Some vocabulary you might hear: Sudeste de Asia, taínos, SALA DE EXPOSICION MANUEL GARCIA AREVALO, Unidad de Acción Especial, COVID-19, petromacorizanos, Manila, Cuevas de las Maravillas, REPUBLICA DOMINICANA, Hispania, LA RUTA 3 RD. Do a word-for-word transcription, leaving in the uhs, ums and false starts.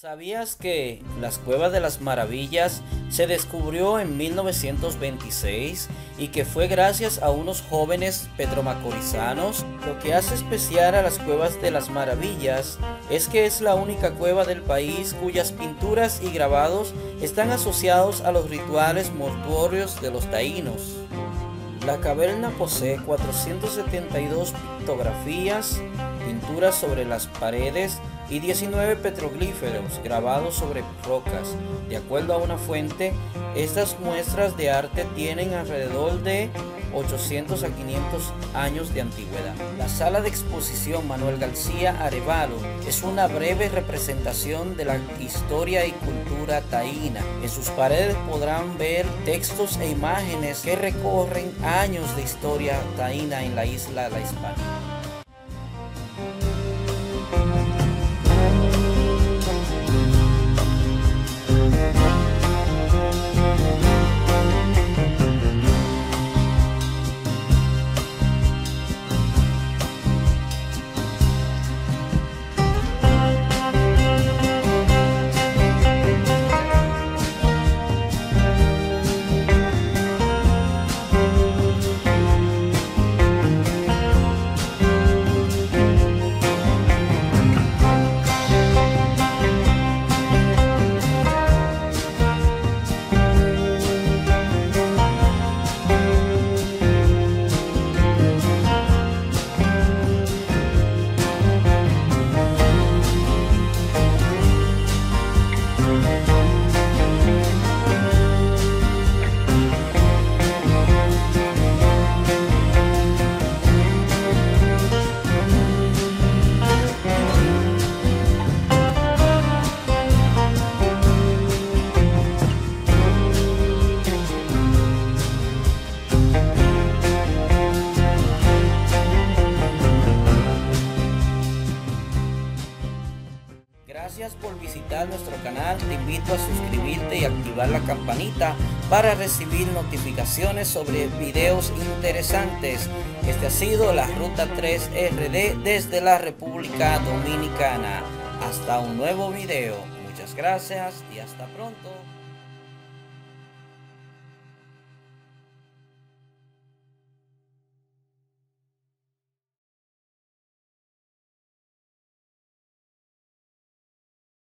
¿Sabías que las Cuevas de las Maravillas se descubrió en mil novecientos veintiséis y que fue gracias a unos jóvenes petromacorizanos? Lo que hace especial a las Cuevas de las Maravillas es que es la única cueva del país cuyas pinturas y grabados están asociados a los rituales mortuorios de los taínos. La caverna posee cuatrocientas setenta y dos pictografías, pinturas sobre las paredes y diecinueve petroglíferos grabados sobre rocas. De acuerdo a una fuente, estas muestras de arte tienen alrededor de ochocientos a quinientos años de antigüedad. La Sala de Exposición Manuel García Arevalo es una breve representación de la historia y cultura taína. En sus paredes podrán ver textos e imágenes que recorren años de historia taína en la isla de la Hispania. Gracias por visitar nuestro canal, te invito a suscribirte y activar la campanita para recibir notificaciones sobre videos interesantes. Este ha sido la Ruta tres R D desde la República Dominicana. Hasta un nuevo video. Muchas gracias y hasta pronto.